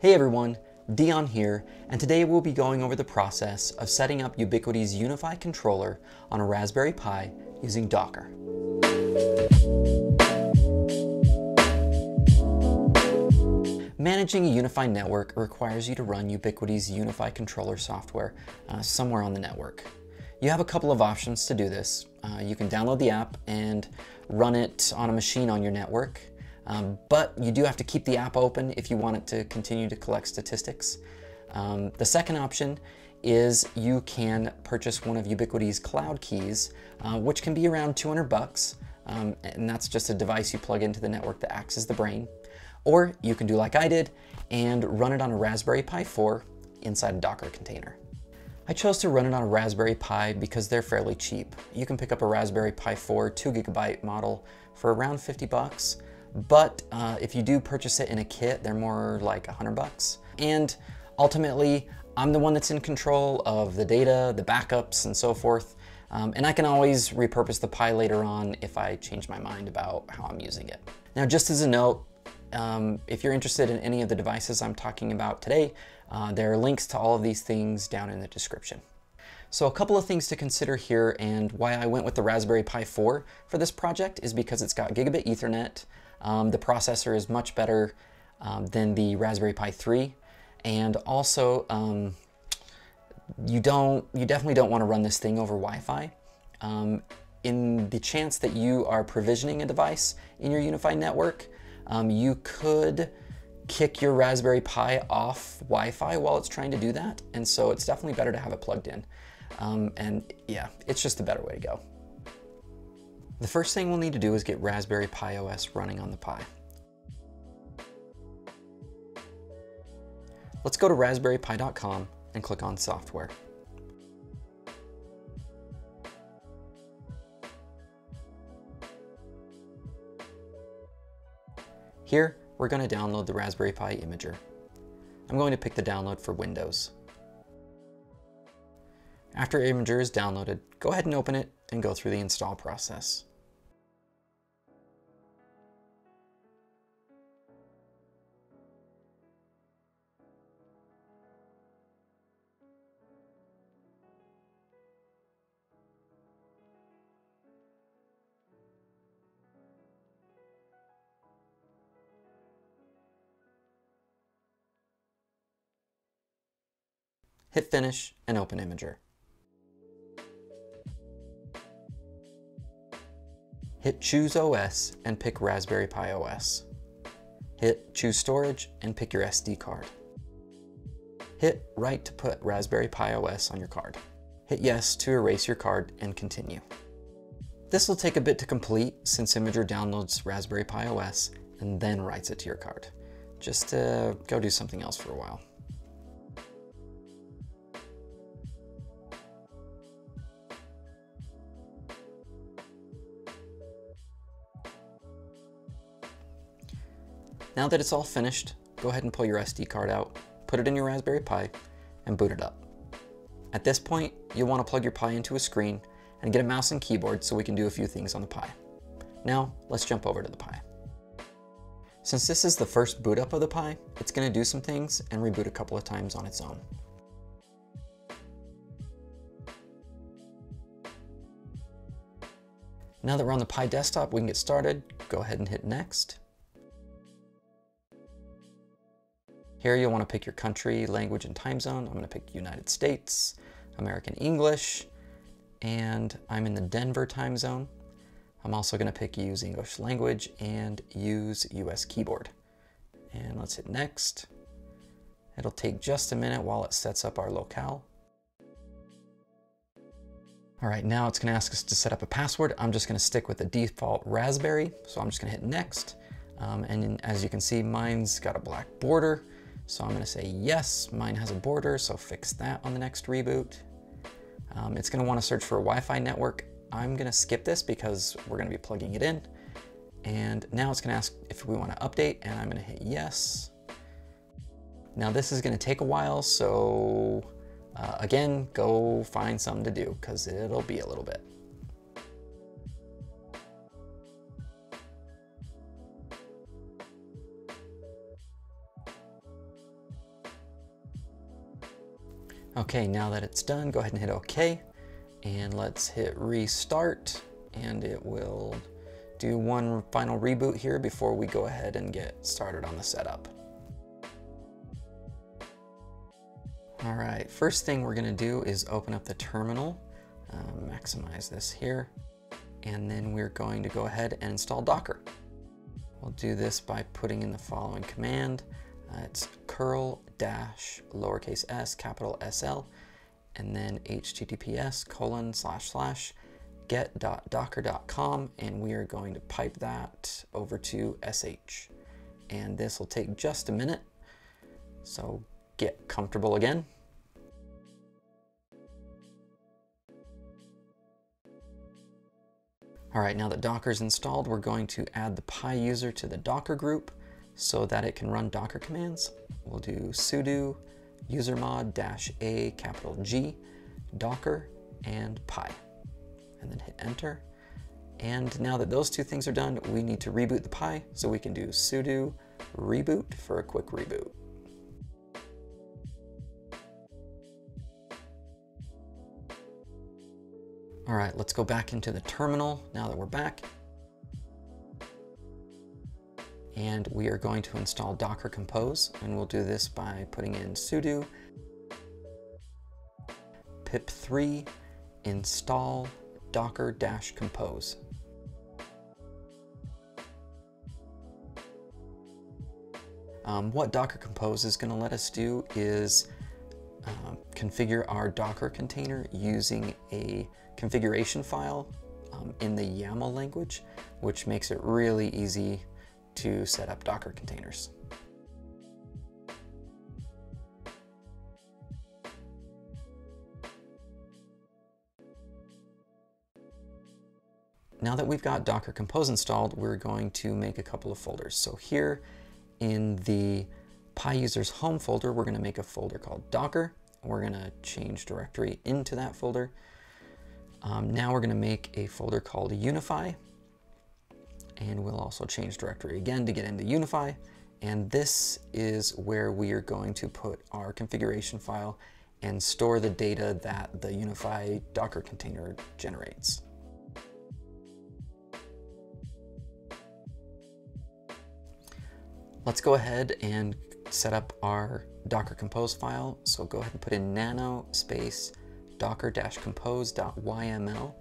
Hey everyone, Dion here, and today we'll be going over the process of setting up Ubiquiti's Unifi Controller on a Raspberry Pi using Docker. Managing a Unifi network requires you to run Ubiquiti's Unifi Controller software somewhere on the network. You have a couple of options to do this. You can download the app and run it on a machine on your network. But you do have to keep the app open if you want it to continue to collect statistics. The second option is you can purchase one of Ubiquiti's cloud keys, which can be around $200, and that's just a device you plug into the network that acts as the brain. Or you can do like I did and run it on a Raspberry Pi 4 inside a Docker container. I chose to run it on a Raspberry Pi because they're fairly cheap. You can pick up a Raspberry Pi 4 2GB model for around $50. But if you do purchase it in a kit, they're more like $100. And ultimately, I'm the one that's in control of the data, the backups, and so forth. And I can always repurpose the Pi later on if I change my mind about how I'm using it. Now, just as a note, if you're interested in any of the devices I'm talking about today, there are links to all of these things down in the description. So a couple of things to consider here, and why I went with the Raspberry Pi 4 for this project is because it's got gigabit Ethernet. The processor is much better than the Raspberry Pi 3, and also you definitely don't want to run this thing over Wi-Fi. In the chance that you are provisioning a device in your Unifi network, you could kick your Raspberry Pi off Wi-Fi while it's trying to do that, and so it's definitely better to have it plugged in. And yeah, it's just a better way to go. The first thing we'll need to do is get Raspberry Pi OS running on the Pi. Let's go to raspberrypi.com and click on software. Here, we're going to download the Raspberry Pi Imager. I'm going to pick the download for Windows. After Imager is downloaded, go ahead and open it and go through the install process. Hit finish and open Imager. Hit choose OS and pick Raspberry Pi OS. Hit choose storage and pick your SD card. Hit right to put Raspberry Pi OS on your card. Hit yes to erase your card and continue. This will take a bit to complete since Imager downloads Raspberry Pi OS and then writes it to your card. Just go do something else for a while. Now that it's all finished, go ahead and pull your SD card out, put it in your Raspberry Pi, and boot it up. At this point, you'll want to plug your Pi into a screen and get a mouse and keyboard so we can do a few things on the Pi. Now, let's jump over to the Pi. Since this is the first boot up of the Pi, it's going to do some things and reboot a couple of times on its own. Now that we're on the Pi desktop, we can get started. Go ahead and hit next. Here you'll want to pick your country, language, and time zone. I'm going to pick United States, American English, and I'm in the Denver time zone. I'm also going to pick use English language and use US keyboard. And let's hit next. It'll take just a minute while it sets up our locale. All right, now it's going to ask us to set up a password. I'm just going to stick with the default Raspberry, so I'm just going to hit next. And as you can see, mine's got a black border. So I'm going to say, yes, mine has a border, so fix that on the next reboot. It's going to want to search for a Wi-Fi network. I'm going to skip this because we're going to be plugging it in. And now it's going to ask if we want to update, and I'm going to hit yes. Now this is going to take a while, so again, go find something to do because it'll be a little bit. Okay, now that it's done, go ahead and hit OK. And let's hit restart, and it will do one final reboot here before we go ahead and get started on the setup. All right, first thing we're gonna do is open up the terminal, maximize this here, and then we're going to go ahead and install Docker. We'll do this by putting in the following command. It's curl dash lowercase s capital SL, and then https://get.docker.com, and we are going to pipe that over to sh. And this will take just a minute, so get comfortable again. All right, now that Docker's installed, we're going to add the Pi user to the Docker group so that it can run Docker commands. We'll do sudo usermod -a G, Docker, and Pi, and then hit enter. And now that those two things are done, we need to reboot the Pi, so we can do sudo reboot for a quick reboot. All right, let's go back into the terminal now that we're back. And we are going to install docker-compose, and we'll do this by putting in sudo pip3 install docker-compose. What docker-compose is going to let us do is configure our Docker container using a configuration file in the YAML language, which makes it really easy to set up Docker containers. Now that we've got Docker Compose installed, we're going to make a couple of folders. So here in the Pi user's home folder, we're going to make a folder called Docker. We're going to change directory into that folder. Now we're going to make a folder called Unifi, and we'll also change directory again to get into Unifi. And this is where we are going to put our configuration file and store the data that the Unifi Docker container generates. Let's go ahead and set up our Docker Compose file. So go ahead and put in nano space docker-compose.yml,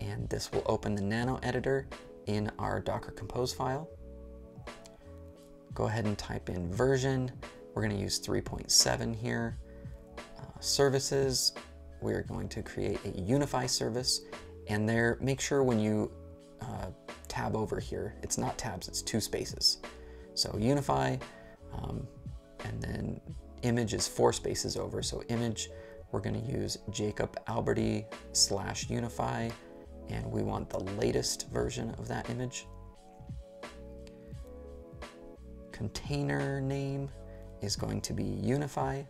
and this will open the nano editor in our Docker Compose file. Go ahead and type in version. We're going to use 3.7 here. Services, we're going to create a Unifi service, and there, make sure when you tab over here, it's not tabs, it's two spaces. So Unifi, and then image is 4 spaces over. So image, we're going to use Jacob Alberti /Unifi, and we want the latest version of that image. Container name is going to be Unifi.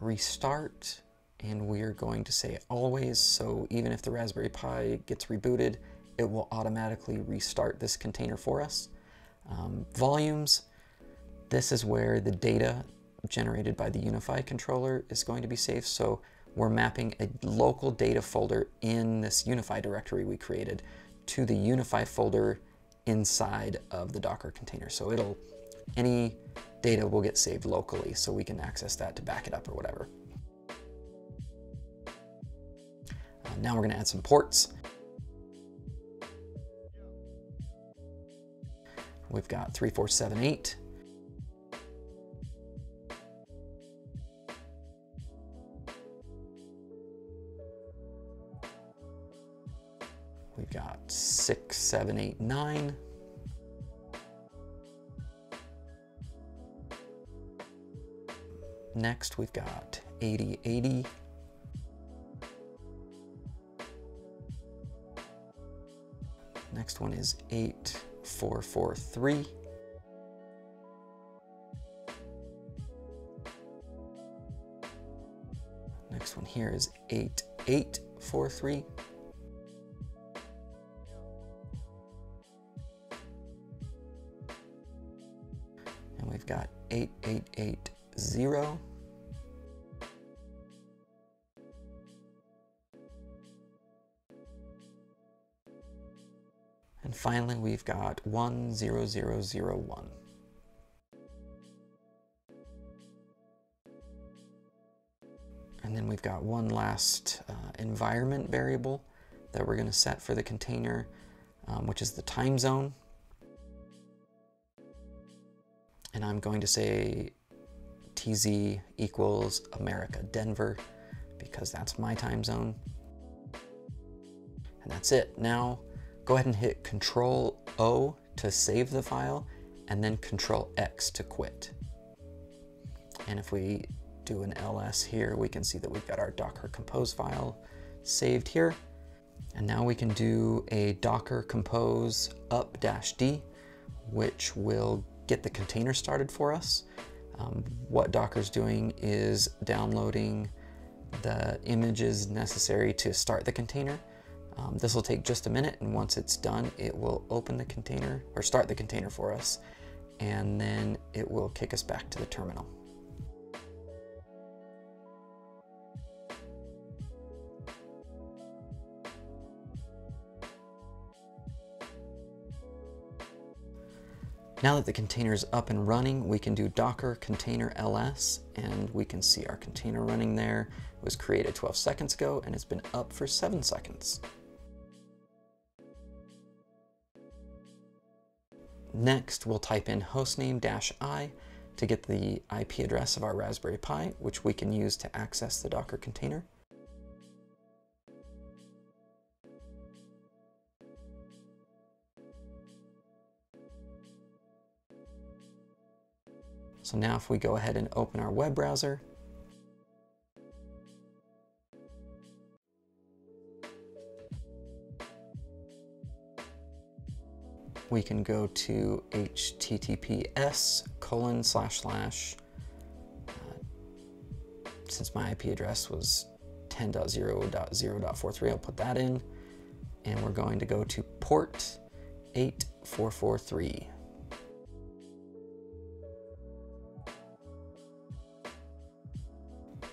Restart, and we are going to say always, so even if the Raspberry Pi gets rebooted, it will automatically restart this container for us. Volumes, this is where the data generated by the Unifi controller is going to be saved. So we're mapping a local data folder in this Unifi directory we created to the Unifi folder inside of the Docker container. So it'll, any data will get saved locally, so we can access that to back it up or whatever. Now we're going to add some ports. We've got 3478. We've got 6789. Next, we've got 8080. Next one is 8443. Next one here is 8843. 8880. And finally, we've got 10001. And then we've got one last environment variable that we're going to set for the container, which is the time zone. And I'm going to say TZ equals America, Denver, because that's my time zone. And that's it. Now go ahead and hit Control-O to save the file, and then Control-X to quit. And if we do an ls here, we can see that we've got our docker-compose file saved here. And now we can do a docker-compose up-d, which will get the container started for us. What Docker's doing is downloading the images necessary to start the container. This will take just a minute, and once it's done, it will open the container or start the container for us, and then it will kick us back to the terminal. Now that the container is up and running, we can do docker container ls, and we can see our container running there. It was created 12 seconds ago, and it's been up for 7 seconds. Next, we'll type in hostname-i to get the IP address of our Raspberry Pi, which we can use to access the Docker container. So now if we go ahead and open our web browser, we can go to https:// since my IP address was 10.0.0.43, I'll put that in, and we're going to go to port 8443.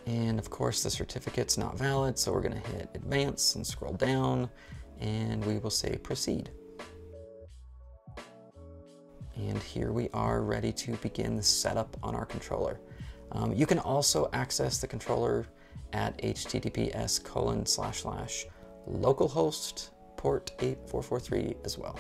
And of course the certificate's not valid, so we're going to hit advance and scroll down, and we will say proceed. And here we are, ready to begin the setup on our controller. You can also access the controller at https://localhost port 8443 as well.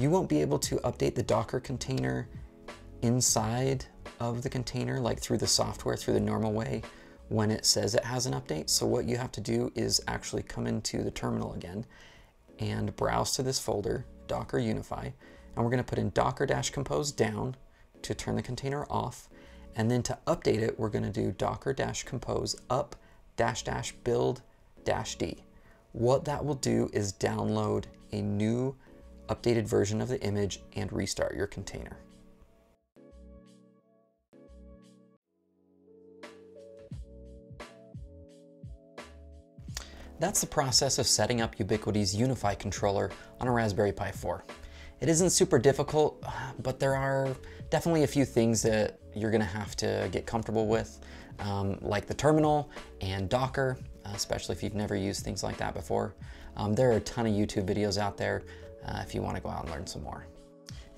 You won't be able to update the Docker container inside of the container, like through the software, through the normal way, when it says it has an update. So what you have to do is actually come into the terminal again and browse to this folder, Docker Unifi, and we're gonna put in docker-compose down to turn the container off. And then to update it, we're gonna do docker-compose up -- build -d. What that will do is download a new updated version of the image and restart your container. That's the process of setting up Ubiquiti's Unifi controller on a Raspberry Pi 4. It isn't super difficult, but there are definitely a few things that you're gonna have to get comfortable with, like the terminal and Docker, especially if you've never used things like that before. There are a ton of YouTube videos out there if you want to go out and learn some more.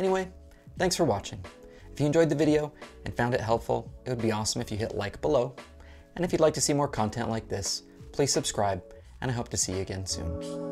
Anyway, thanks for watching. If you enjoyed the video and found it helpful, it would be awesome if you hit like below. And if you'd like to see more content like this, please subscribe, and I hope to see you again soon.